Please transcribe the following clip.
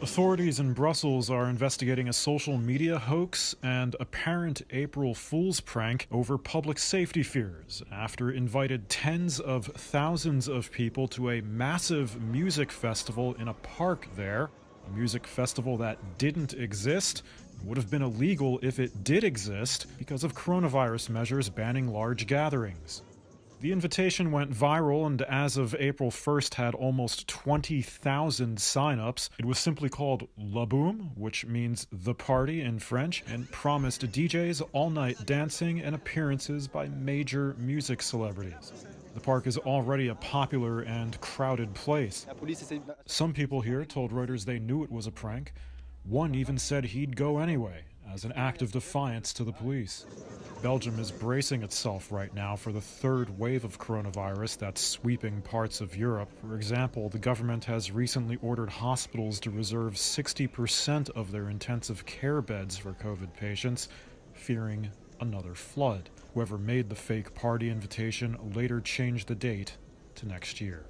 Authorities in Brussels are investigating a social media hoax and apparent April Fool's prank over public safety fears after it invited tens of thousands of people to a massive music festival in a park there. A music festival that didn't exist and would have been illegal if it did exist because of coronavirus measures banning large gatherings. The invitation went viral and as of April 1st had almost 20,000 sign-ups. It was simply called La Boom, which means the party in French, and promised DJs all-night dancing and appearances by major music celebrities. The park is already a popular and crowded place. Some people here told Reuters they knew it was a prank. One even said he'd go anyway, as an act of defiance to the police. Belgium is bracing itself right now for the third wave of coronavirus that's sweeping parts of Europe. For example, the government has recently ordered hospitals to reserve 60% of their intensive care beds for COVID patients, fearing another flood. Whoever made the fake party invitation later changed the date to next year.